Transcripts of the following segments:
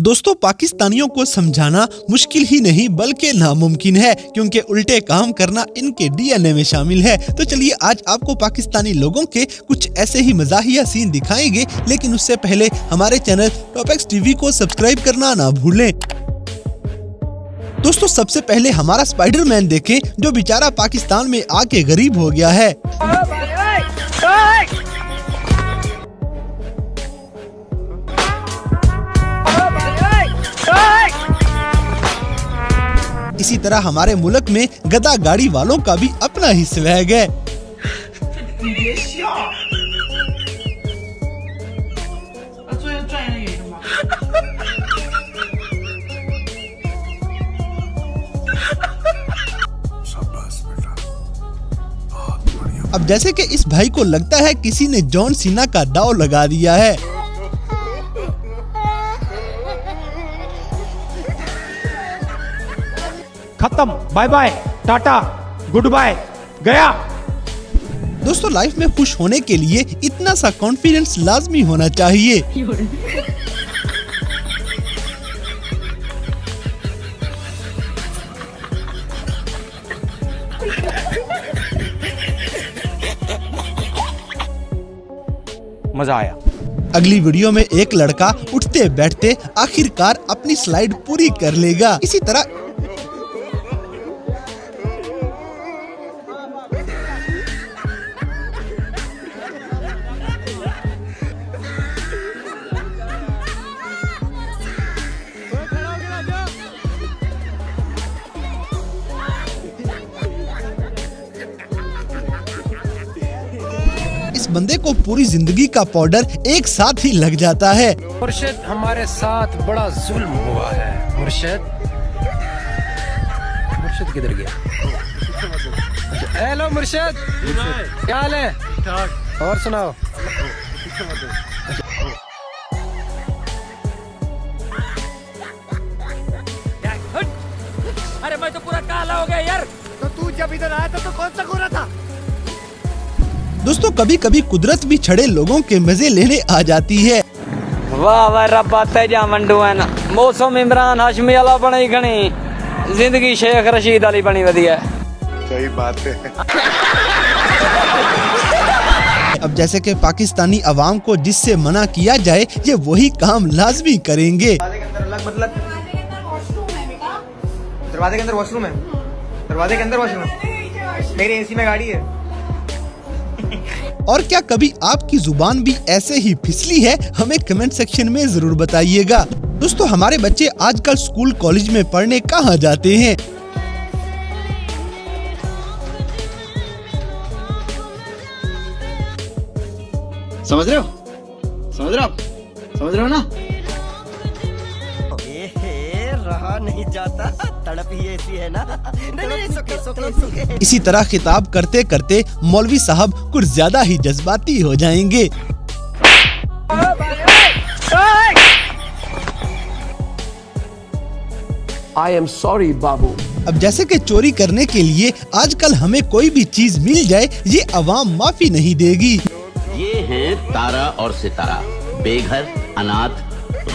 दोस्तों पाकिस्तानियों को समझाना मुश्किल ही नहीं बल्कि नामुमकिन है, क्योंकि उल्टे काम करना इनके डीएनए में शामिल है। तो चलिए आज आपको पाकिस्तानी लोगों के कुछ ऐसे ही मजाहिया सीन दिखाएंगे, लेकिन उससे पहले हमारे चैनल टॉप एक्स टीवी को सब्सक्राइब करना ना भूलें। दोस्तों सबसे पहले हमारा स्पाइडरमैन देखें, जो बेचारा पाकिस्तान में आके गरीब हो गया है। इसी तरह हमारे मुल्क में गधा गाड़ी वालों का भी अपना ही स्वैग है। अब जैसे कि इस भाई को लगता है किसी ने जॉन सीना का दाव लगा दिया है। खत्म, bye bye, tata, good bye, गया। दोस्तों लाइफ में खुश होने के लिए इतना सा कॉन्फिडेंस लाजमी होना चाहिए। मजा आया। अगली वीडियो में एक लड़का उठते बैठते आखिरकार अपनी स्लाइड पूरी कर लेगा। इसी तरह इस बंदे को पूरी जिंदगी का पाउडर एक साथ ही लग जाता है। मुर्शिद हमारे साथ बड़ा जुल्म हुआ है। मुर्शिद किधर गया? हेलो मुर्शिद, क्या हाल है? और सुनाओ। अरे मैं तो पूरा काला हो गया यार। तो तू जब इधर आया था तो कौन सा गोरा था? दोस्तों कभी कभी कुदरत भी छड़े लोगों के मजे लेने आ जाती है। वाह वाह रब्बा तेजा मंडुआना मौसम इमरान हाशमी अला बनी घनी जिंदगी शेख रशीद अली बनी वधिया। सही बात है। अब जैसे कि पाकिस्तानी आवाम को जिससे मना किया जाए ये वही काम लाजमी करेंगे। दरवाजे के अंदर वॉशरूम है। दरवाजे के अंदर वॉशरूम है। मेरी एसी में गाड़ी है। और क्या कभी आपकी जुबान भी ऐसे ही फिसली है? हमें कमेंट सेक्शन में जरूर बताइएगा। दोस्तों हमारे बच्चे आजकल स्कूल कॉलेज में पढ़ने कहाँ जाते हैं? समझ रहे हो? समझ रहे हो ना? रहा नहीं जाता, तड़प ही ऐसी है ना। नहीं सुके। इसी तरह खिताब करते करते मौलवी साहब कुछ ज्यादा ही जज्बाती हो जाएंगे। आई एम सॉरी बाबू। अब जैसे कि चोरी करने के लिए आजकल हमें कोई भी चीज मिल जाए ये अवाम माफी नहीं देगी। ये है तारा और सितारा, बेघर, अनाथ,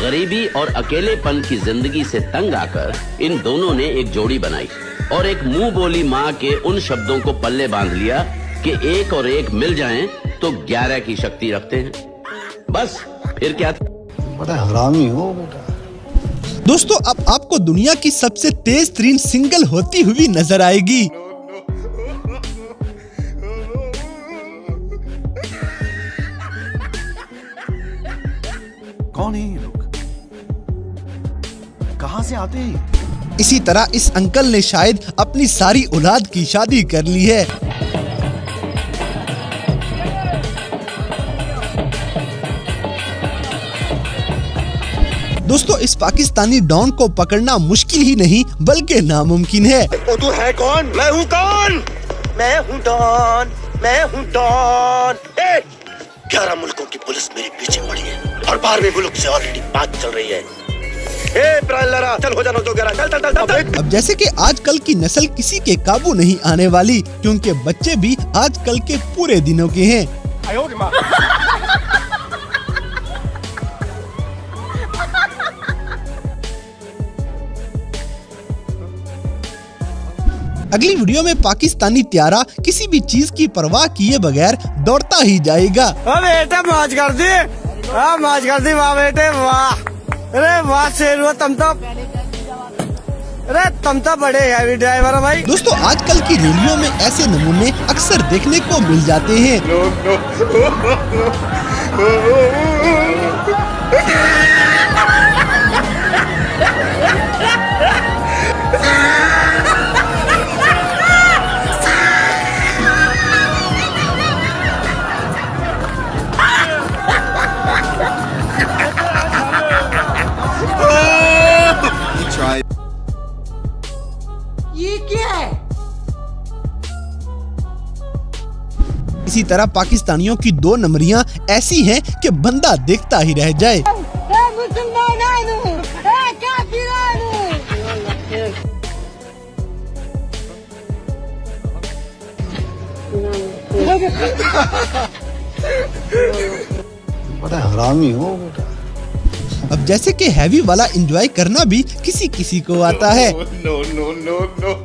गरीबी और अकेलेपन की जिंदगी से तंग आकर इन दोनों ने एक जोड़ी बनाई और एक मुंह बोली माँ के उन शब्दों को पल्ले बांध लिया कि एक और एक मिल जाएं तो 11 की शक्ति रखते हैं। बस फिर क्या था? बड़ा हरामी हो बेटा। दोस्तों अब आपको दुनिया की सबसे तेज तरीन सिंगल होती हुई नजर आएगी। कौन है? कहाँ से आते हैं? इसी तरह इस अंकल ने शायद अपनी सारी औलाद की शादी कर ली है। दोस्तों इस पाकिस्तानी डॉन को पकड़ना मुश्किल ही नहीं बल्कि नामुमकिन है। तू है कौन? मैं हूँ कौन? मैं हूँ डॉन। मैं हूँ डॉन। 11 मुल्कों की पुलिस मेरे पीछे पड़ी है और 12वें मुल्क से ऑलरेडी बात चल रही है। चल हो जाना तो चल। अब जैसे कि आजकल की नस्ल किसी के काबू नहीं आने वाली, क्योंकि बच्चे भी आजकल के पूरे दिनों के हैं। अगली वीडियो में पाकिस्तानी त्यारा किसी भी चीज की परवाह किए बगैर दौड़ता ही जाएगा। बेटे मौज कर दी, मौज कर दी, वाह बेटे वाह, अरे वाह शेर हो तुम तो, अरे तुम तो बड़े हैवी ड्राइवर हो भाई। दोस्तों आजकल की रैलियों में ऐसे नमूने अक्सर देखने को मिल जाते हैं। ये क्या है? इसी तरह पाकिस्तानियों की दो नंबरियां ऐसी हैं कि बंदा देखता ही रह जाए। बड़ा हरामी हो बेटा। अब जैसे कि हैवी वाला एंजॉय करना भी किसी किसी को आता है। No no no no.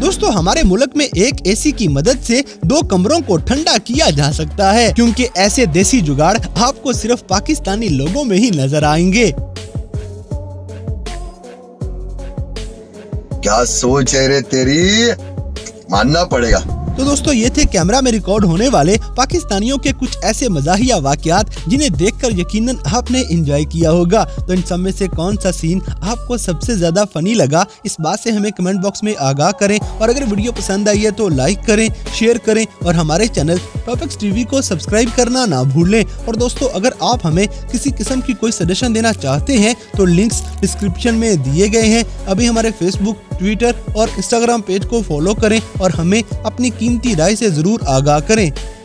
दोस्तों हमारे मुल्क में एक एसी की मदद से दो कमरों को ठंडा किया जा सकता है, क्योंकि ऐसे देसी जुगाड़ आपको सिर्फ पाकिस्तानी लोगों में ही नजर आएंगे। क्या सोच है रे तेरी, मानना पड़ेगा। तो दोस्तों ये थे कैमरा में रिकॉर्ड होने वाले पाकिस्तानियों के कुछ ऐसे मजाहिया वाकयात जिन्हें देखकर यकीनन आपने एंजॉय किया होगा। तो इन सब में से कौन सा सीन आपको सबसे ज्यादा फनी लगा, इस बात से हमें कमेंट बॉक्स में आगाह करें। और अगर वीडियो पसंद आई है तो लाइक करें, शेयर करें और हमारे चैनल टॉप एक्स टीवी को सब्सक्राइब करना ना भूलें। और दोस्तों अगर आप हमें किसी किस्म की कोई सजेशन देना चाहते हैं तो लिंक्स डिस्क्रिप्शन में दिए गए हैं। अभी हमारे फेसबुक, ट्विटर और इंस्टाग्राम पेज को फॉलो करें और हमें अपनी कीमती राय से जरूर आगाह करें।